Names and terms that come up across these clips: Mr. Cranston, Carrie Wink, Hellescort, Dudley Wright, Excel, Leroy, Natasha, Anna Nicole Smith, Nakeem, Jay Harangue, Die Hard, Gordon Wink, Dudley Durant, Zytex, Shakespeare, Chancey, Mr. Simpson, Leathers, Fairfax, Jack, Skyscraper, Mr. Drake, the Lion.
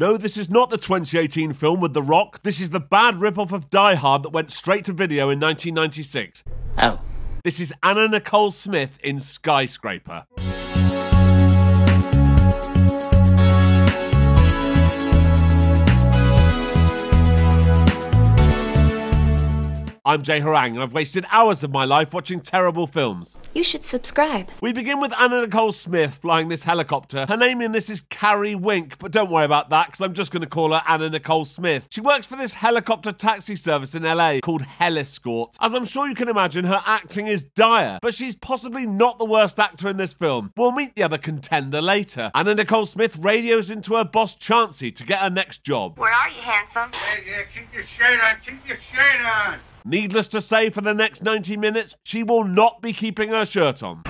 No, this is not the 2018 film with The Rock. This is the bad ripoff of Die Hard that went straight to video in 1996. Oh. This is Anna Nicole Smith in Skyscraper. I'm Jay Harangue, and I've wasted hours of my life watching terrible films. You should subscribe. We begin with Anna Nicole Smith flying this helicopter. Her name in this is Carrie Wink, but don't worry about that, because I'm just going to call her Anna Nicole Smith. She works for this helicopter taxi service in LA called Hellescort. As I'm sure you can imagine, her acting is dire, but she's possibly not the worst actor in this film. We'll meet the other contender later. Anna Nicole Smith radios into her boss, Chancey, to get her next job. Where are you, handsome? Hey, yeah, keep your shade on, keep your shade on. Needless to say, for the next 90 minutes, she will not be keeping her shirt on.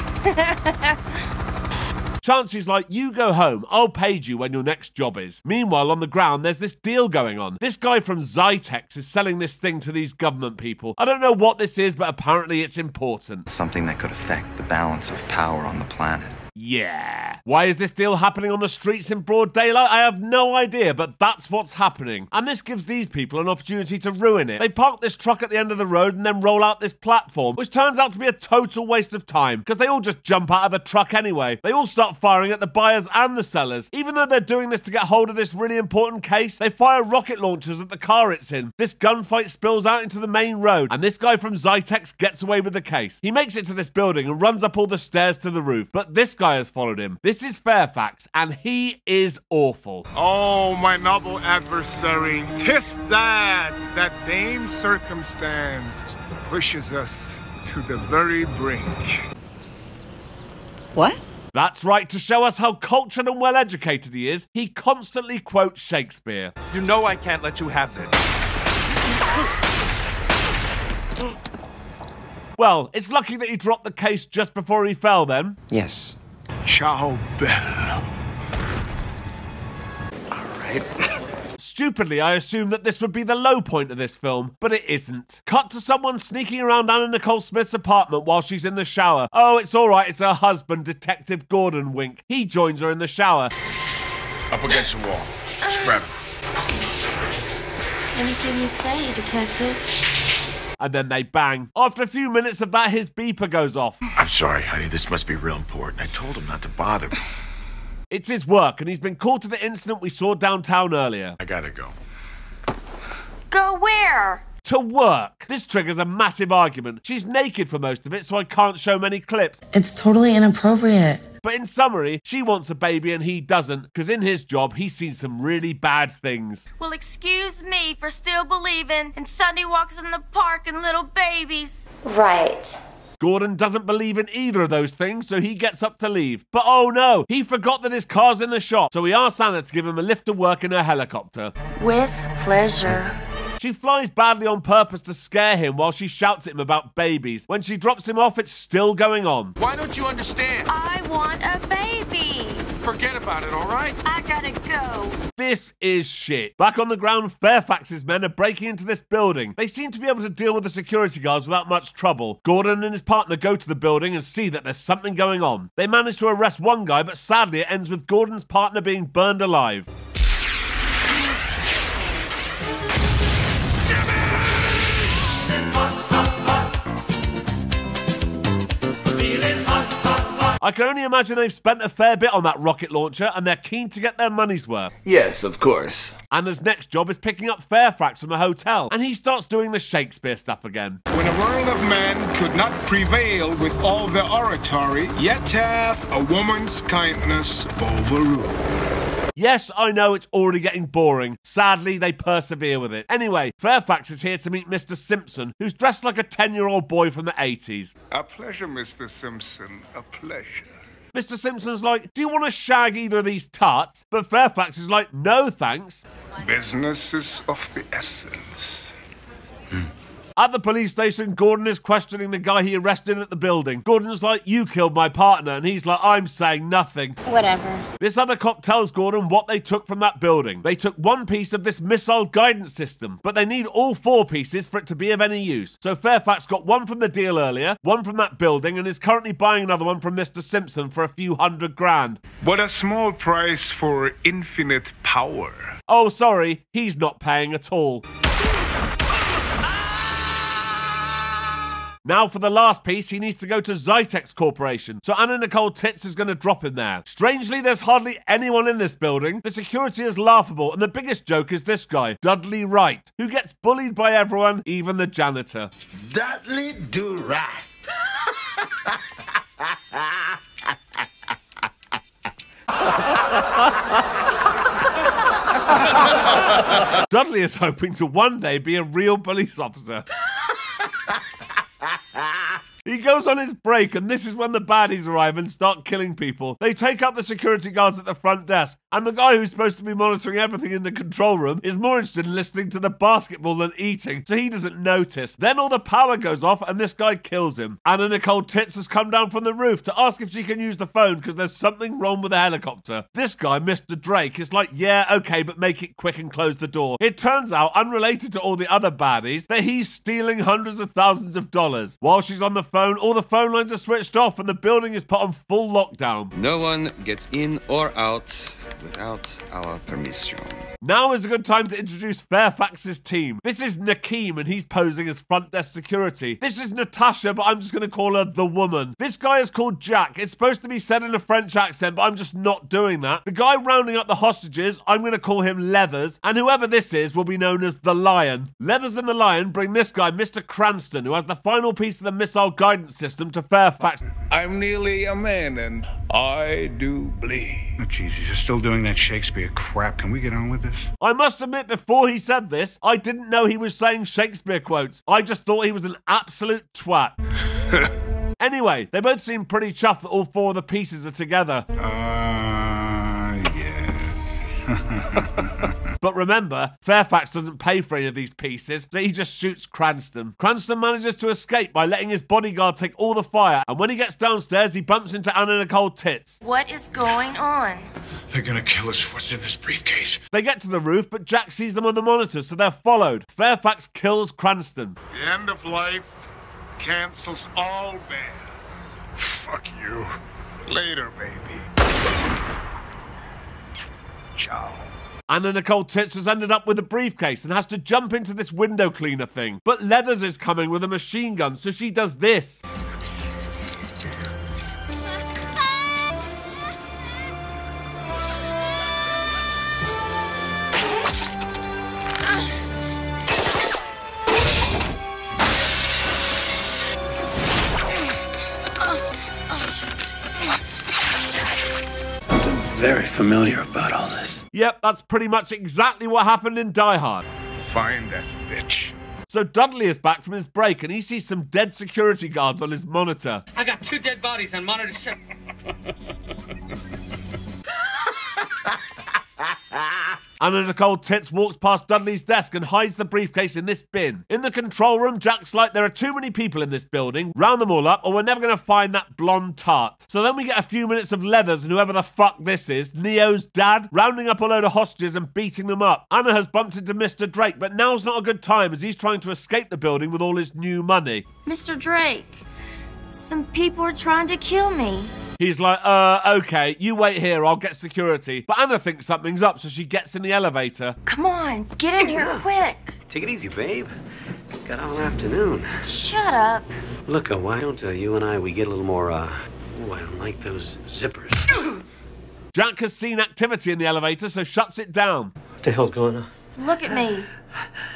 Chancey's like, you go home, I'll page you when your next job is. Meanwhile, on the ground, there's this deal going on. This guy from Zytex is selling this thing to these government people. I don't know what this is, but apparently it's important. Something that could affect the balance of power on the planet. Yeah. Why is this deal happening on the streets in broad daylight? I have no idea, but that's what's happening. And this gives these people an opportunity to ruin it. They park this truck at the end of the road and then roll out this platform, which turns out to be a total waste of time, because they all just jump out of the truck anyway. They all start firing at the buyers and the sellers. Even though they're doing this to get hold of this really important case, they fire rocket launchers at the car it's in. This gunfight spills out into the main road, and this guy from Zytex gets away with the case. He makes it to this building and runs up all the stairs to the roof, but this guy has followed him. This is Fairfax, and he is awful. Oh, my noble adversary, 'tis that same circumstance pushes us to the very brink. What? That's right, to show us how cultured and well-educated he is, he constantly quotes Shakespeare. You know I can't let you have this. Well, it's lucky that he dropped the case just before he fell, then. Yes. Ciao, bello. All right. Stupidly, I assumed that this would be the low point of this film, but it isn't. Cut to someone sneaking around Anna Nicole Smith's apartment while she's in the shower. Oh, it's all right, it's her husband, Detective Gordon Wink. He joins her in the shower. Up against the wall. Spread him. Anything you say, Detective? And then they bang. After a few minutes of that, his beeper goes off. I'm sorry, honey, this must be real important. I told him not to bother me. It's his work, and he's been called to the incident we saw downtown earlier. I gotta go. Go where? To work. This triggers a massive argument. She's naked for most of it, so I can't show many clips. It's totally inappropriate. But in summary, she wants a baby and he doesn't, because in his job, he's seen some really bad things. Well, excuse me for still believing in Sunday walks in the park and little babies. Right. Gordon doesn't believe in either of those things, so he gets up to leave. But oh no, he forgot that his car's in the shop, so he asks Anna to give him a lift to work in her helicopter. With pleasure. She flies badly on purpose to scare him while she shouts at him about babies. When she drops him off, it's still going on. Why don't you understand? I want a baby. Forget about it, all right? I gotta go. This is shit. Back on the ground, Fairfax's men are breaking into this building. They seem to be able to deal with the security guards without much trouble. Gordon and his partner go to the building and see that there's something going on. They manage to arrest one guy, but sadly it ends with Gordon's partner being burned alive. I can only imagine they've spent a fair bit on that rocket launcher and they're keen to get their money's worth. Yes, of course. Anna's next job is picking up Fairfax from a hotel, and he starts doing the Shakespeare stuff again. When a world of men could not prevail with all their oratory, yet hath a woman's kindness overruled. Yes, I know it's already getting boring. Sadly, they persevere with it. Anyway, Fairfax is here to meet Mr. Simpson, who's dressed like a 10-year-old boy from the 80s. A pleasure, Mr. Simpson. A pleasure. Mr. Simpson's like, do you want to shag either of these tarts? But Fairfax is like, no thanks. Business is of the essence. At the police station, Gordon is questioning the guy he arrested at the building. Gordon's like, you killed my partner, and he's like, I'm saying nothing. Whatever. This other cop tells Gordon what they took from that building. They took one piece of this missile guidance system, but they need all four pieces for it to be of any use. So Fairfax got one from the deal earlier, one from that building, and is currently buying another one from Mr. Simpson for a few hundred grand. What a small price for infinite power. Oh, sorry, he's not paying at all. Now for the last piece, he needs to go to Zytex Corporation, so Anna Nicole Tits is going to drop him there. Strangely, there's hardly anyone in this building. The security is laughable, and the biggest joke is this guy, Dudley Wright, who gets bullied by everyone, even the janitor. Dudley Durant. Dudley is hoping to one day be a real police officer. He goes on his break, and this is when the baddies arrive and start killing people. They take out the security guards at the front desk, and the guy who's supposed to be monitoring everything in the control room is more interested in listening to the basketball than eating, so he doesn't notice. Then all the power goes off, and this guy kills him. Anna Nicole Tits has come down from the roof to ask if she can use the phone because there's something wrong with the helicopter. This guy, Mr. Drake, is like, yeah, okay, but make it quick and close the door. It turns out, unrelated to all the other baddies, that he's stealing hundreds of thousands of dollars. While she's on the phone, all the phone lines are switched off and the building is put on full lockdown. No one gets in or out without our permission. Now is a good time to introduce Fairfax's team. This is Nakeem, and he's posing as front desk security. This is Natasha, but I'm just going to call her the woman. This guy is called Jack. It's supposed to be said in a French accent, but I'm just not doing that. The guy rounding up the hostages, I'm going to call him Leathers, and whoever this is will be known as the Lion. Leathers and the Lion bring this guy, Mr. Cranston, who has the final piece of the missile guidance system, to Fairfax. I'm nearly a man, and I do bleed. Oh, Jesus, you're still doing that Shakespeare crap. Can we get on with this? I must admit, before he said this, I didn't know he was saying Shakespeare quotes. I just thought he was an absolute twat. Anyway, they both seem pretty chuffed that all four of the pieces are together. Yes. But remember, Fairfax doesn't pay for any of these pieces, so he just shoots Cranston. Cranston manages to escape by letting his bodyguard take all the fire, and when he gets downstairs, he bumps into Anna Nicole Tits. What is going on? They're gonna kill us. What's in this briefcase? They get to the roof, but Jack sees them on the monitor, so they're followed. Fairfax kills Cranston. The end of life cancels all bans. Fuck you. Later, baby. Ciao. Anna Nicole Tits has ended up with a briefcase and has to jump into this window cleaner thing. But Leathers is coming with a machine gun, so she does this. Something very familiar about all this. Yep, that's pretty much exactly what happened in Die Hard. Find that bitch. So Dudley is back from his break, and he sees some dead security guards on his monitor. I got two dead bodies on monitor 7. Anna Nicole Tits walks past Dudley's desk and hides the briefcase in this bin. In the control room, Jack's like, there are too many people in this building, round them all up, or we're never going to find that blonde tart. So then we get a few minutes of Leathers and whoever the fuck this is, Neo's dad, rounding up a load of hostages and beating them up. Anna has bumped into Mr. Drake, but now's not a good time as he's trying to escape the building with all his new money. Mr. Drake, some people are trying to kill me. He's like, okay, you wait here, I'll get security. But Anna thinks something's up, so she gets in the elevator. Come on, get in here quick. Take it easy, babe. Got all afternoon. Shut up. Look, why don't you and I, we get a little more, oh, I don't like those zippers. Jack has seen activity in the elevator, so shuts it down. What the hell's going on? Look at me.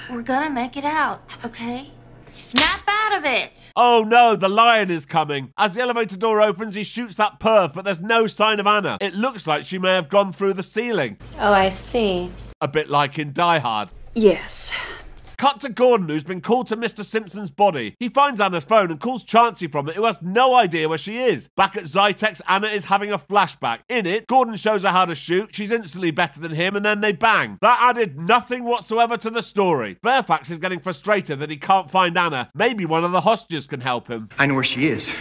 We're gonna make it out, okay? Snap out of it! Oh no, the Lion is coming. As the elevator door opens, he shoots that perv, but there's no sign of Anna. It looks like she may have gone through the ceiling. Oh, I see. A bit like in Die Hard. Yes. Cut to Gordon, who's been called to Mr. Simpson's body. He finds Anna's phone and calls Chancey from it, who has no idea where she is. Back at Zytex, Anna is having a flashback. In it, Gordon shows her how to shoot. She's instantly better than him, and then they bang. That added nothing whatsoever to the story. Fairfax is getting frustrated that he can't find Anna. Maybe one of the hostages can help him. I know where she is.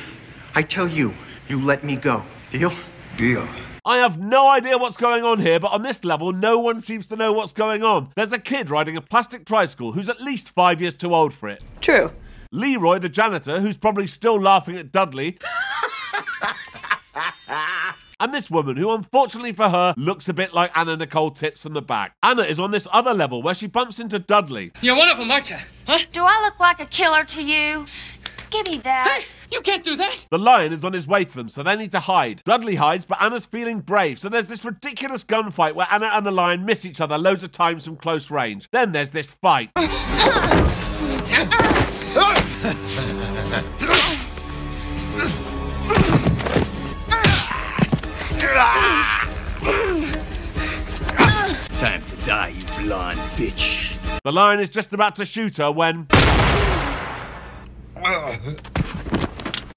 I tell you, you let me go. Deal? Deal. I have no idea what's going on here, but on this level, no one seems to know what's going on. There's a kid riding a plastic tricycle who's at least 5 years too old for it. True. Leroy, the janitor, who's probably still laughing at Dudley. and this woman, who unfortunately for her, looks a bit like Anna Nicole Tits from the back. Anna is on this other level where she bumps into Dudley. You're one of them, aren't you? Huh? Do I look like a killer to you? Give me that. Hey, you can't do that. The Lion is on his way to them, so they need to hide. Dudley hides, but Anna's feeling brave, so there's this ridiculous gunfight where Anna and the Lion miss each other loads of times from close range. Then there's this fight. Time to die, you blind bitch. The Lion is just about to shoot her when...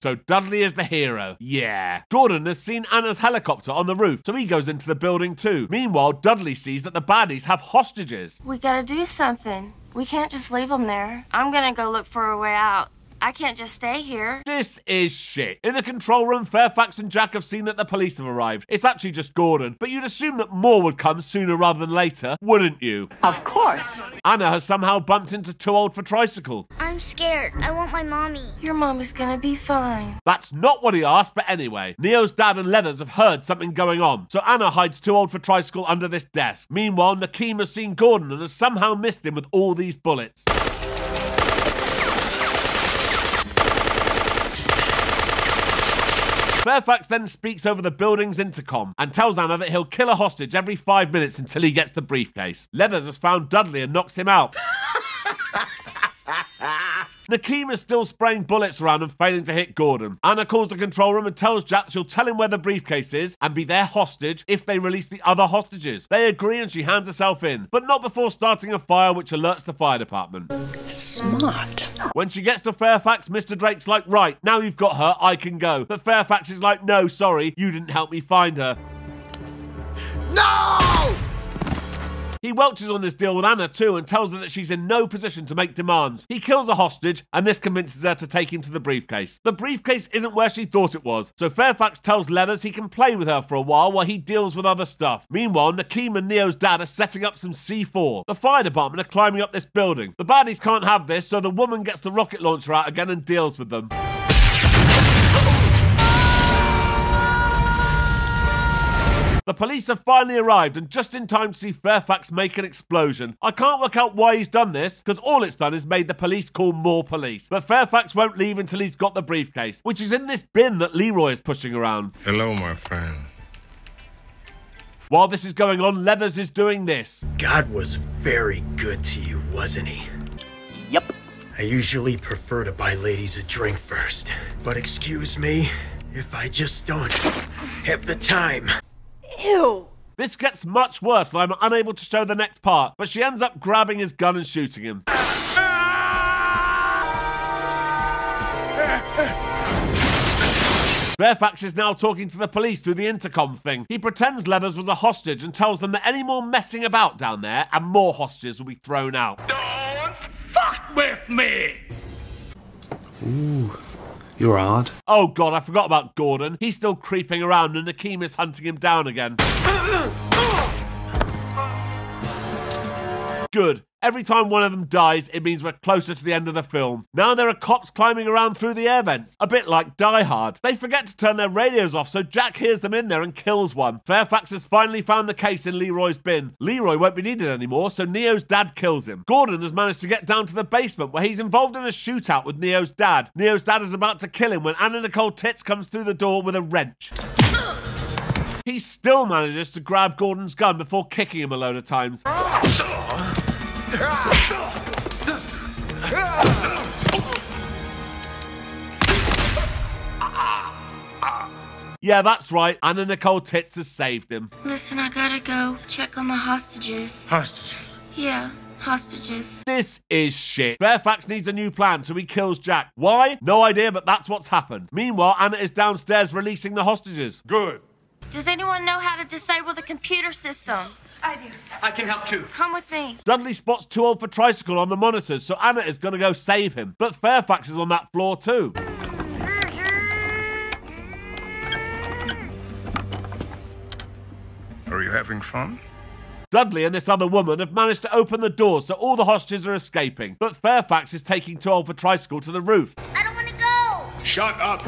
So Dudley is the hero. Yeah. Gordon has seen Anna's helicopter on the roof, so he goes into the building too. Meanwhile, Dudley sees that the baddies have hostages. We gotta do something. We can't just leave them there. I'm gonna go look for a way out. I can't just stay here. This is shit. In the control room, Fairfax and Jack have seen that the police have arrived. It's actually just Gordon, but you'd assume that more would come sooner rather than later, wouldn't you? Of course. Anna has somehow bumped into Too Old for Tricycle. I'm scared. I want my mommy. Your mommy's gonna be fine. That's not what he asked, but anyway. Neo's dad and Leathers have heard something going on, so Anna hides Too Old for Tricycle under this desk. Meanwhile, Nakeem has seen Gordon and has somehow missed him with all these bullets. Fairfax then speaks over the building's intercom and tells Anna that he'll kill a hostage every 5 minutes until he gets the briefcase. Leathers has found Dudley and knocks him out. Nakeem is still spraying bullets around and failing to hit Gordon. Anna calls the control room and tells Jack she'll tell him where the briefcase is and be their hostage if they release the other hostages. They agree and she hands herself in, but not before starting a fire, which alerts the fire department. Smart. When she gets to Fairfax, Mr. Drake's like, right, now you've got her, I can go. But Fairfax is like, no, sorry, you didn't help me find her. No! He welches on his deal with Anna too and tells her that she's in no position to make demands. He kills a hostage and this convinces her to take him to the briefcase. The briefcase isn't where she thought it was, so Fairfax tells Leathers he can play with her for a while he deals with other stuff. Meanwhile, Nakeem and Neo's dad are setting up some C4. The fire department are climbing up this building. The baddies can't have this, so the woman gets the rocket launcher out again and deals with them. The police have finally arrived and just in time to see Fairfax make an explosion. I can't work out why he's done this, because all it's done is made the police call more police. But Fairfax won't leave until he's got the briefcase, which is in this bin that Leroy is pushing around. Hello, my friend. While this is going on, Leathers is doing this. God was very good to you, wasn't he? Yep. I usually prefer to buy ladies a drink first, but excuse me if I just don't have the time. Ew. This gets much worse and I'm unable to show the next part, but she ends up grabbing his gun and shooting him. Fairfax is now talking to the police through the intercom thing. He pretends Leathers was a hostage and tells them that any more messing about down there and more hostages will be thrown out. Don't fuck with me! Ooh. You're hard. Oh God, I forgot about Gordon. He's still creeping around and Nakeem is hunting him down again. Good. Every time one of them dies, it means we're closer to the end of the film. Now there are cops climbing around through the air vents, a bit like Die Hard. They forget to turn their radios off, so Jack hears them in there and kills one. Fairfax has finally found the case in Leroy's bin. Leroy won't be needed anymore, so Neo's dad kills him. Gordon has managed to get down to the basement where he's involved in a shootout with Neo's dad. Neo's dad is about to kill him when Anna Nicole Tits comes through the door with a wrench. He still manages to grab Gordon's gun before kicking him a load of times. Yeah, that's right. Anna Nicole Tits has saved him. Listen, I gotta go check on the hostages. Hostages? Yeah. Hostages. This is shit. Fairfax needs a new plan, so he kills Jack. Why? No idea, but that's what's happened. Meanwhile, Anna is downstairs releasing the hostages. Good. Does anyone know how to disable the computer system? I do. I can help too. Come with me. Dudley spots Too Old for Tricycle on the monitors, so Anna is going to go save him. But Fairfax is on that floor too. Are you having fun? Dudley and this other woman have managed to open the door, so all the hostages are escaping. But Fairfax is taking Too Old for Tricycle to the roof. I don't want to go. Shut up.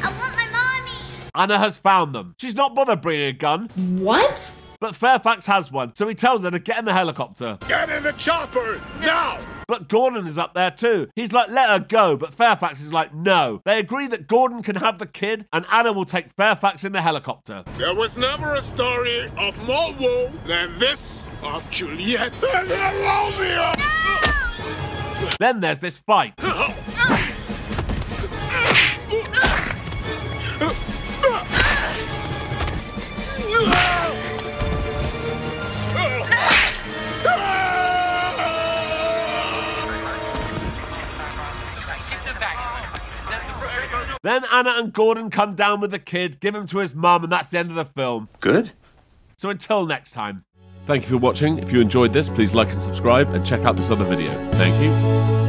I want my mommy. Anna has found them. She's not bothered bringing a gun. What? But Fairfax has one, so he tells her to get in the helicopter. Get in the chopper, now! But Gordon is up there too. He's like, let her go, but Fairfax is like, no. They agree that Gordon can have the kid and Anna will take Fairfax in the helicopter. There was never a story of more woe than this of Juliet and Romeo! No! Then there's this fight. Then Anna and Gordon come down with the kid, give him to his mum, and that's the end of the film. Good. So until next time. Thank you for watching. If you enjoyed this, please like and subscribe and check out this other video. Thank you.